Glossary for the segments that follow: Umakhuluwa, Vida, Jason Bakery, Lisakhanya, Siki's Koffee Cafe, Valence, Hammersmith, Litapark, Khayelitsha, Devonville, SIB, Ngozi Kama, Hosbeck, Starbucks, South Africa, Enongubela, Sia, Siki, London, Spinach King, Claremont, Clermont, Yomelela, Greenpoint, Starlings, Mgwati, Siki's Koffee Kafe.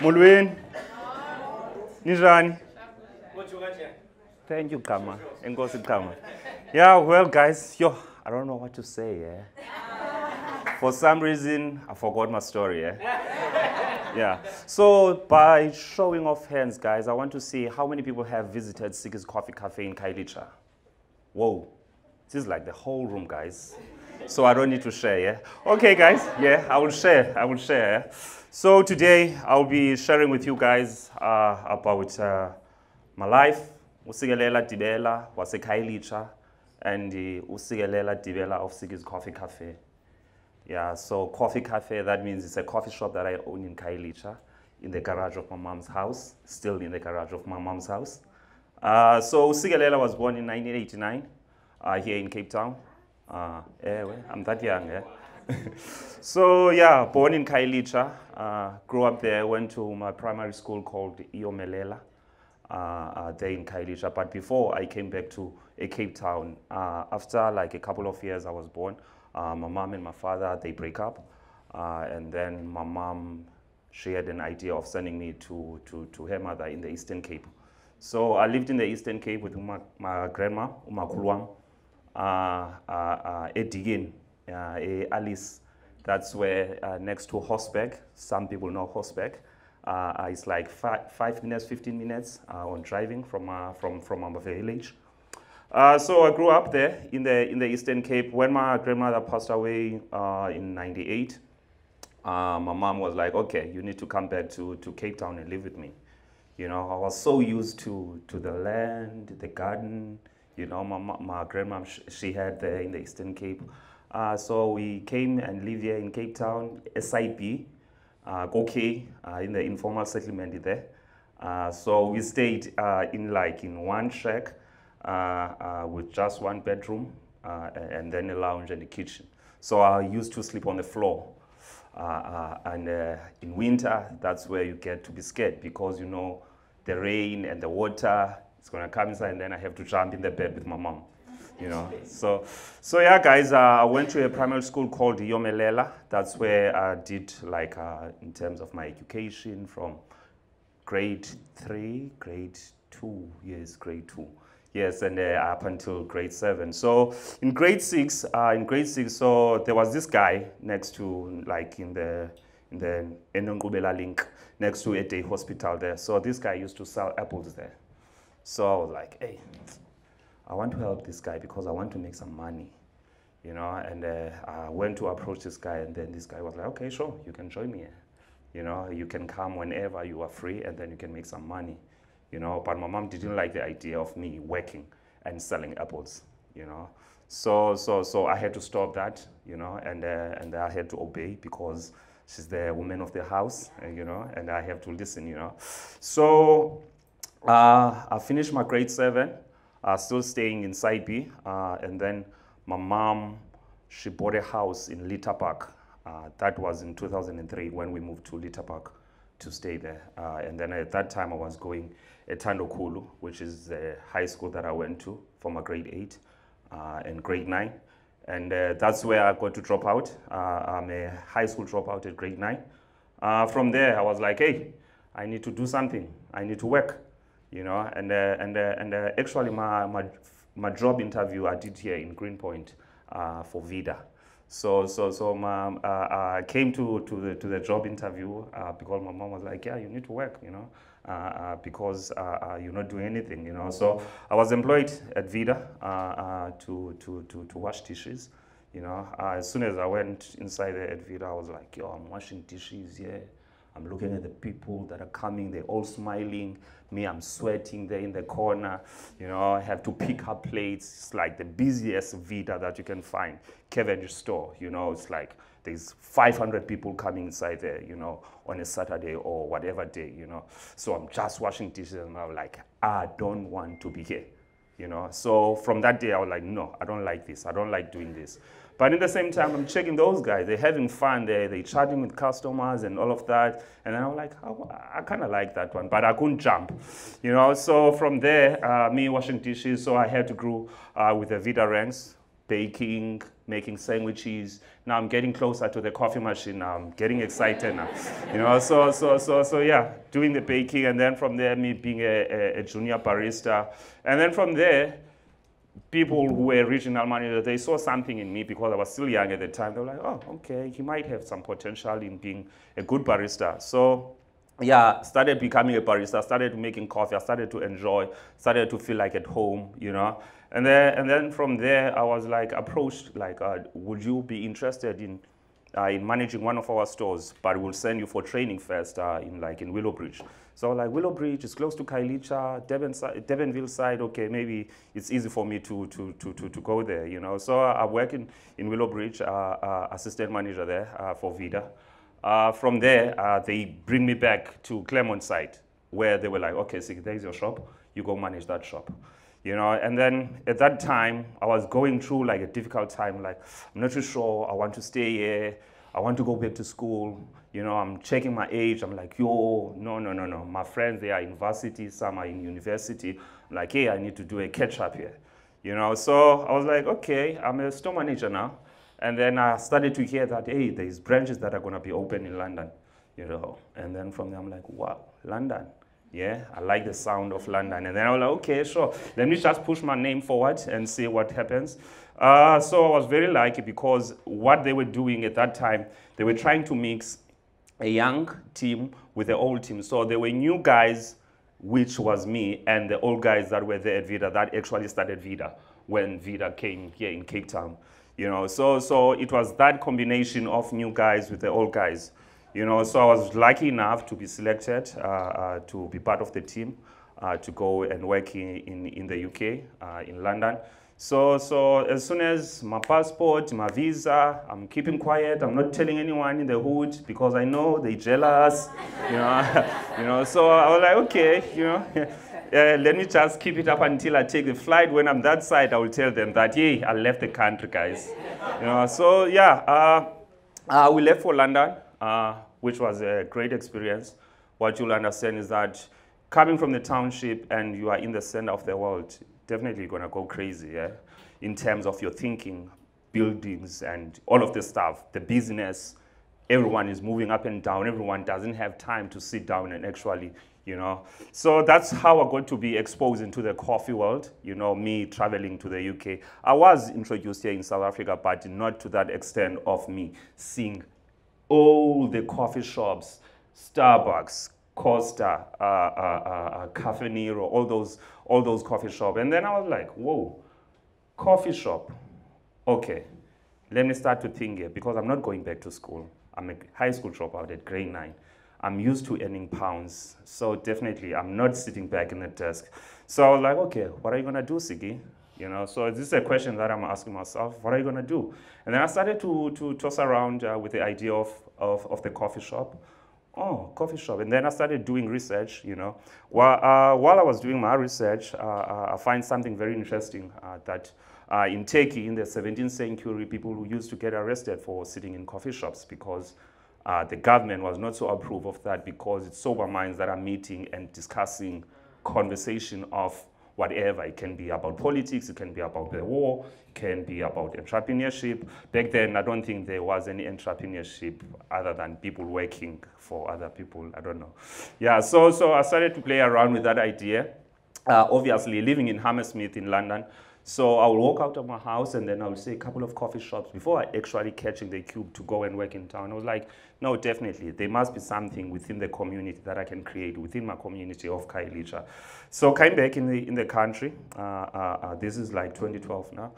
Mulwin. Nizani. Thank you, Kama. Ngozi Kama. Yeah, well, guys, I don't know what to say, For some reason, I forgot my story, So by showing of hands, guys, I want to see how many people have visited Siki's Koffee Cafe in Khayelitsha. Whoa, this is like the whole room, guys. So I don't need to share, Okay, guys, I will share. So today, I'll be sharing with you guys about my life, Sikelela Dibela was a Khayelitsha, and Sikelela Dibela of Siki's Koffee Kafe. Yeah, so Koffee Cafe, that means it's a coffee shop that I own in Khayelitsha, in the garage of my mom's house, so Sikelela was born in 1989 here in Cape Town. I'm that young, So yeah, born in Khayelitsha, grew up there, went to my primary school called Yomelela. There in Khayelitsha, but before I came back to Cape Town, after like a couple of years I was born, my mom and my father, they break up, and then my mom, she had an idea of sending me to her mother in the Eastern Cape. So I lived in the Eastern Cape with my grandma, Umakhuluwa, Edigin, Alice, that's where next to Hosbeck, some people know Hosbeck. It's like 15 minutes on driving from our village. So I grew up there in the Eastern Cape. When my grandmother passed away in '98, my mom was like, "Okay, you need to come back to Cape Town and live with me." You know, I was so used to the land, the garden. You know, my grandma she had there in the Eastern Cape. So we came and lived here in Cape Town, SIB. Goke, in the informal settlement there. So we stayed in one shack with just one bedroom and then a lounge and a kitchen. So I used to sleep on the floor. And in winter, that's where you get to be scared because, you know, the rain and the water, it's going to come inside and then I have to jump in the bed with my mom. You know, so yeah, guys, I went to a primary school called Yomelela. That's where I did, in terms of my education from grade 2. Yes, and up until grade 7. So in grade 6, so there was this guy next to, in the Enongubela link, next to a day hospital there. So this guy used to sell apples there. So I was like, hey, I want to help this guy because I want to make some money, you know, and I went to approach this guy and then this guy was like, okay, sure, you can join me, you know, you can come whenever you are free and then you can make some money, you know, but my mom didn't like the idea of me working and selling apples, you know, so I had to stop that, you know, and I had to obey because she's the woman of the house, you know, and I have to listen, you know. So I finished my grade 7. Still staying in Side B, and then my mom, she bought a house in Litapark. That was in 2003 when we moved to Litapark to stay there. And then at that time I was going at Tandokulu, which is the high school that I went to for my grade 8 and grade 9. And that's where I got to drop out. I'm a high school dropout at grade 9. From there I was like, hey, I need to do something. I need to work. You know, and actually my job interview I did here in Greenpoint for Vida. So mom, I came to the job interview because my mom was like, yeah, you need to work, you know, because you're not doing anything, you know. So I was employed at Vida to wash dishes, you know. As soon as I went inside there at Vida, I was like, yo, I'm washing dishes, I'm looking at the people that are coming, they're all smiling. Me, I'm sweating there in the corner. You know, I have to pick up plates. It's like the busiest Vida that you can find. Cavendish store, you know, it's like there's 500 people coming inside there, you know, on a Saturday or whatever day, you know. So I'm just washing dishes and I'm like, I don't want to be here, you know. So from that day, I was like, no, I don't like this. I don't like doing this. But at the same time, I'm checking those guys. They're having fun. They're chatting with customers and all of that. And then I'm like, oh, I kind of like that one, but I couldn't jump, you know. So from there, me washing dishes, so I had to grow with the Vida ranks. baking, making sandwiches. Now I'm getting closer to the coffee machine now. I'm getting excited now. You know, so yeah, doing the baking, and then from there me being a junior barista. And then from there, people who were rich in Almania, they saw something in me because I was still young at the time. They were like, oh, okay, he might have some potential in being a good barista. So yeah, started becoming a barista, started making coffee, I started to enjoy, started to feel like at home, you know. And then from there, I was like approached, like, would you be interested in managing one of our stores, but we'll send you for training first in Willowbridge. So like, Willowbridge is close to Khayelitsha, Devonville side, okay, maybe it's easy for me to go there, you know. So I work in Willowbridge, assistant manager there for Vida. From there, they bring me back to Claremont side, where they were like, okay, so there's your shop, you go manage that shop. You know, and then at that time, I was going through like a difficult time, like, I'm not too sure, I want to stay here, I want to go back to school, you know, I'm checking my age, I'm like, yo, no, my friends, they are in varsity, some are in university, I'm like, hey, I need to do a catch up here, you know. So I was like, okay, I'm a store manager now. And then I started to hear that, hey, there's branches that are going to be open in London, you know. And then from there, I'm like, wow, London. Yeah, I like the sound of London. And then I was like, okay, sure. Let me just push my name forward and see what happens. So I was very lucky because what they were doing at that time, they were trying to mix a young team with an old team. So there were new guys, which was me, and the old guys that were there at Vida, that actually started Vida when Vida came here in Cape Town. You know, so it was that combination of new guys with the old guys. You know, so I was lucky enough to be selected to be part of the team to go and work in the UK, in London. So as soon as my passport, my visa, I'm keeping quiet. I'm not telling anyone in the hood because I know they're jealous. You know, you know. So I was like, okay, you know. Let me just keep it up until I take the flight. When I'm that side, I will tell them that, hey, I left the country, guys. You know, so yeah, we left for London, which was a great experience. What you'll understand is that coming from the township and you are in the center of the world, definitely you're going to go crazy, yeah? In terms of your thinking, buildings and all of the stuff, the business. Everyone is moving up and down. Everyone doesn't have time to sit down and actually, you know. So that's how I got to be exposed into the coffee world, you know, me traveling to the UK. I was introduced here in South Africa, but not to that extent of me seeing all the coffee shops, Starbucks, Costa, Cafe Nero, all those coffee shops. And then I was like, whoa, coffee shop, okay. Let me start to think here because I'm not going back to school. I'm a high school dropout at grade 9. I'm used to earning pounds, so definitely I'm not sitting back in the desk. So I was like, okay, what are you gonna do, Siki? You know, so this is a question that I'm asking myself, what are you gonna do? And then I started to toss around with the idea of the coffee shop. Oh, coffee shop. And then I started doing research, you know. While I was doing my research, I find something very interesting that in Turkey, in the 17th century, people who used to get arrested for sitting in coffee shops because the government was not so approve of that because it's sober minds that are meeting and discussing conversation of whatever. It can be about politics, it can be about the war, it can be about entrepreneurship. Back then, I don't think there was any entrepreneurship other than people working for other people. I don't know. Yeah, so I started to play around with that idea. Obviously, living in Hammersmith in London, so I will walk out of my house and then I will see a couple of coffee shops before I actually catching the cube to go and work in town. I was like, no, definitely, there must be something within the community that I can create within my community of Khayelitsha. So came back in the country. This is like 2012 now.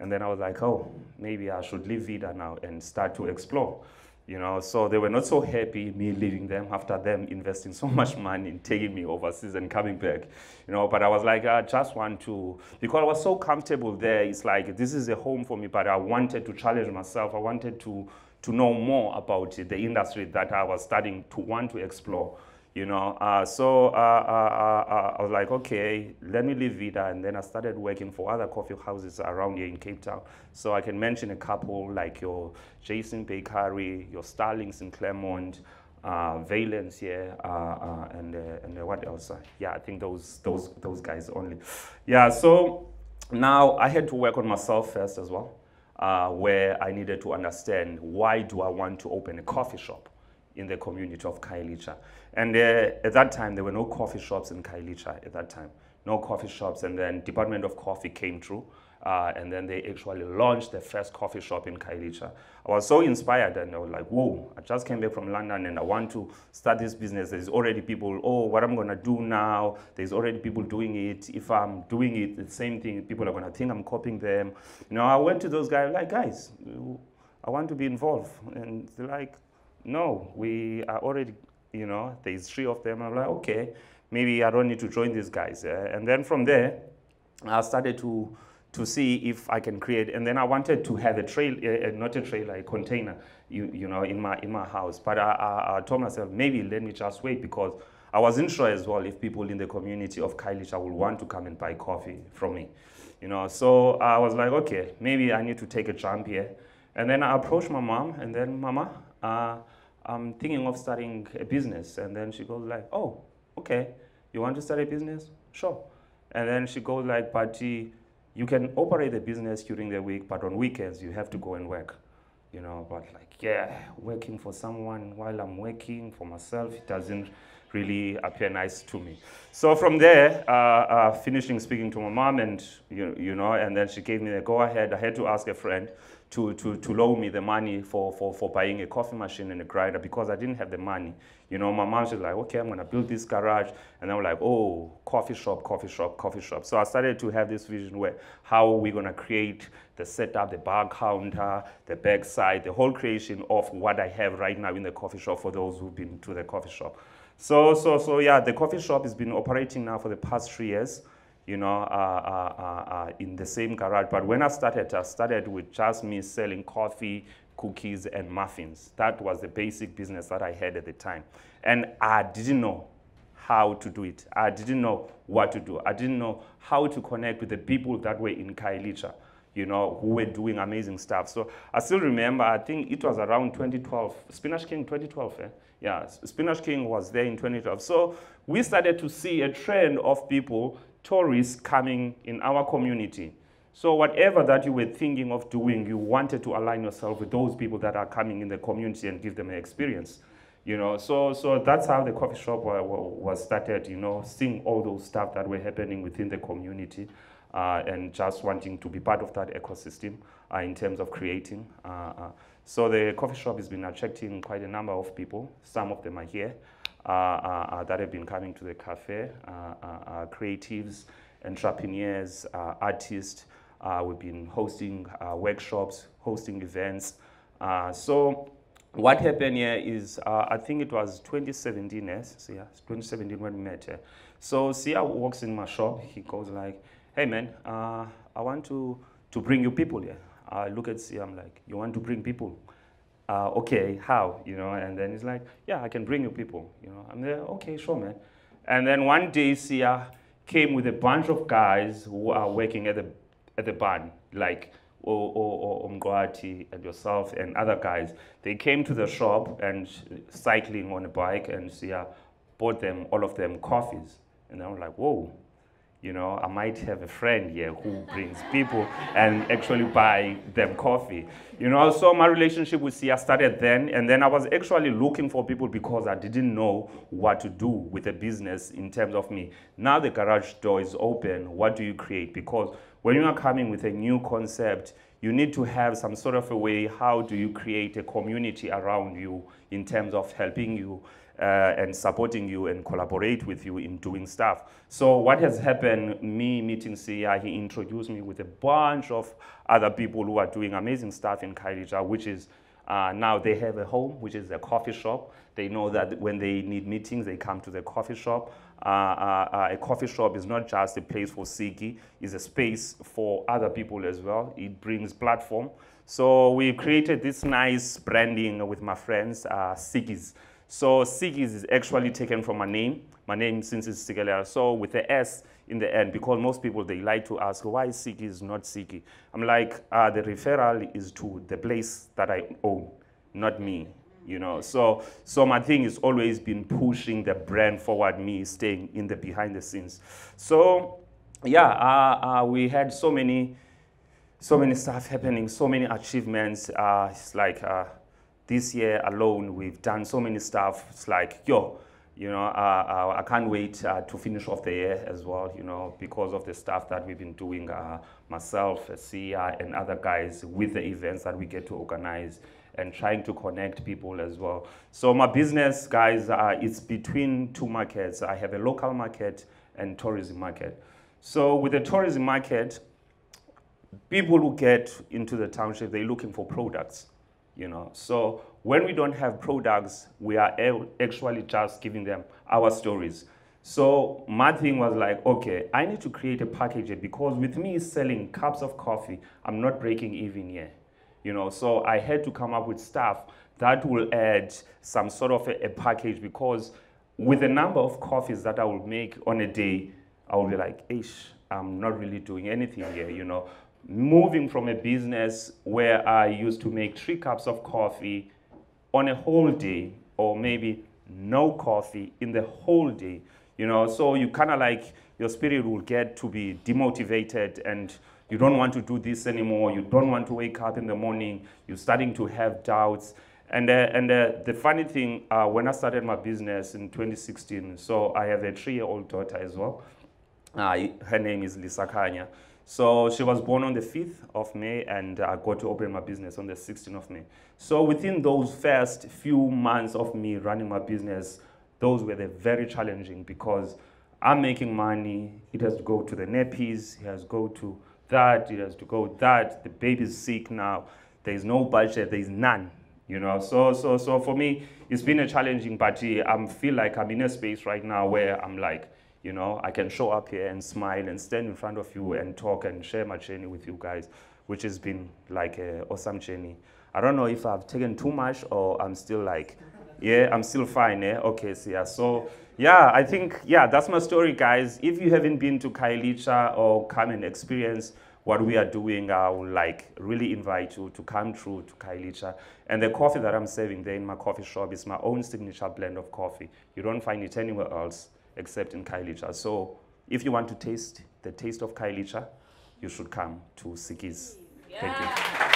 And then I was like, oh, maybe I should leave Vida now and start to explore. You know, so they were not so happy me leaving them after them investing so much money in taking me overseas and coming back. You know, but I was like, I just want to, because I was so comfortable there. It's like, this is a home for me, but I wanted to challenge myself. I wanted to know more about the industry that I was starting to want to explore. You know, I was like, okay, let me leave Vida. And then I started working for other coffee houses around here in Cape Town. So I can mention a couple like your Jason Bakery, your Starlings in Clermont, Valence here, and what else? Yeah, I think those guys only. Yeah, so Now, I had to work on myself first as well, where I needed to understand, why do I want to open a coffee shop in the community of Khayelitsha? And at that time, there were no coffee shops in Khayelitsha at that time. No coffee shops, and then Department of Coffee came through, and then they actually launched the first coffee shop in Khayelitsha. I was so inspired, and I was like, whoa, I just came back from London and I want to start this business. There's already people, oh, what I'm gonna do now? There's already people doing it. If I'm doing it, the same thing, people are gonna think I'm copying them. You know, I went to those guys, like, guys, I want to be involved. And they're like, no, we are already, you know, there's three of them. I'm like, okay. Maybe I don't need to join these guys. And then from there, I started to see if I can create. And then I wanted to have a trailer, not a trailer, a container, you know, in my house. But I told myself, maybe let me just wait, because I wasn't sure as well if people in the community of Khayelitsha would want to come and buy coffee from me. You know, so I was like, okay, maybe I need to take a jump here. And then I approached my mom, and then, Mama, I'm thinking of starting a business. And then she goes like, oh, okay, you want to start a business? Sure. And then she goes like, but you can operate the business during the week, but on weekends you have to go and work. You know, but like, yeah, working for someone while I'm working for myself, it doesn't really appear nice to me. So from there, finishing speaking to my mom, and you know, and then she gave me the go-ahead. I had to ask a friend to loan me the money for buying a coffee machine and a grinder, because I didn't have the money. You know, my mom, she's like, okay, I'm gonna build this garage, and I'm like, oh, coffee shop, coffee shop, coffee shop. So I started to have this vision where how are we gonna create the setup, the bar counter, the backside, the whole creation of what I have right now in the coffee shop, for those who've been to the coffee shop. So yeah, the coffee shop has been operating now for the past 3 years, you know, in the same garage. But when I started with just me selling coffee, cookies, and muffins. That was the basic business that I had at the time. And I didn't know how to do it. I didn't know what to do. I didn't know how to connect with the people that were in Khayelitsha, you know, who were doing amazing stuff. So I still remember, I think it was around 2012, Spinach King 2012, eh? Yeah, Spinach King was there in 2012. So we started to see a trend of people, tourists coming in our community. So whatever that you were thinking of doing, you wanted to align yourself with those people that are coming in the community and give them an experience. You know, so that's how the coffee shop was started, you know, seeing all those stuff that were happening within the community. And just wanting to be part of that ecosystem in terms of creating. So the coffee shop has been attracting quite a number of people. Some of them are here that have been coming to the cafe, creatives, entrepreneurs, artists. We've been hosting workshops, hosting events. So what happened here is, I think it was 2017, yes? So yeah, 2017 when we met here. So Sia walks in my shop, he goes like, hey man, I want to bring you people here. I look at Sia, I'm like, you want to bring people? Okay, how? You know, and then he's like, yeah, I can bring you people. You know, I'm there, okay, sure, man. And then one day Sia came with a bunch of guys who are working at the barn, like Mgwati and yourself and other guys. They came to the shop and cycling on a bike, and Sia bought them, all of them, coffees. And I'm like, whoa. You know, I might have a friend here who brings people and actually buy them coffee. You know, so my relationship with Sia started then, and then I was actually looking for people because I didn't know what to do with the business in terms of me. Now the garage door is open, what do you create? Because when you are coming with a new concept, you need to have some sort of a way, how do you create a community around you in terms of helping you and supporting you and collaborate with you in doing stuff. So what has happened, me meeting Sia, he introduced me with a bunch of other people who are doing amazing stuff in Khayelitsha, which is now they have a home, which is a coffee shop. They know that when they need meetings, they come to the coffee shop. A coffee shop is not just a place for Siki, it's a space for other people as well. It brings platform. So we created this nice branding with my friends, Siki's. So Siki's is actually taken from my name. My name since it's Sikelela, so with the S in the end, because most people, they like to ask, why Siki's not Siki? I'm like, the referral is to the place that I own, not me. You know, so my thing is always been pushing the brand forward, me staying in the behind the scenes. So yeah, we had so many stuff happening, so many achievements. It's like this year alone, we've done so many stuff. It's like, yo, you know, I can't wait to finish off the year as well, you know, because of the stuff that we've been doing, myself, Sia, and other guys with the events that we get to organize and trying to connect people as well. So my business, guys, it's between two markets. I have a local market and tourism market. So with the tourism market, people who get into the township, they're looking for products, you know. So when we don't have products, we are actually just giving them our stories. So my thing was like, okay, I need to create a package because with me selling cups of coffee, I'm not breaking even here, you know. So I had to come up with stuff that will add some sort of a package, because with the number of coffees that I will make on a day, I will be like, ish, I'm not really doing anything here, you know. Moving from a business where I used to make 3 cups of coffee on a whole day, or maybe no coffee in the whole day, you know, so you kind of like, your spirit will get to be demotivated and you don't want to do this anymore, you don't want to wake up in the morning, you're starting to have doubts. And the funny thing, when I started my business in 2016, so I have a 3-year-old daughter as well. Her name is Lisakhanya. So she was born on the 5th of May, and I got to open my business on the 16th of May. So within those first few months of me running my business, those were the very challenging, because I'm making money. It has to go to the nappies. It has to go to that. It has to go that. The baby's sick now. There is no budget. There is none. You know, so for me, it's been a challenging, but I feel like I'm in a space right now where I'm like, you know, I can show up here and smile and stand in front of you and talk and share my journey with you guys, which has been like an awesome journey. I don't know if I've taken too much or I'm still like, yeah, I'm still fine. Eh? Okay, so yeah. So yeah, I think, yeah, that's my story, guys. If you haven't been to Khayelitsha or come and experience what we are doing, I would like really invite you to come through to Khayelitsha. And the coffee that I'm serving there in my coffee shop is my own signature blend of coffee. You don't find it anywhere else except in Khayelitsha. So if you want to taste the taste of Khayelitsha, you should come to Siki's. Yeah. Thank you.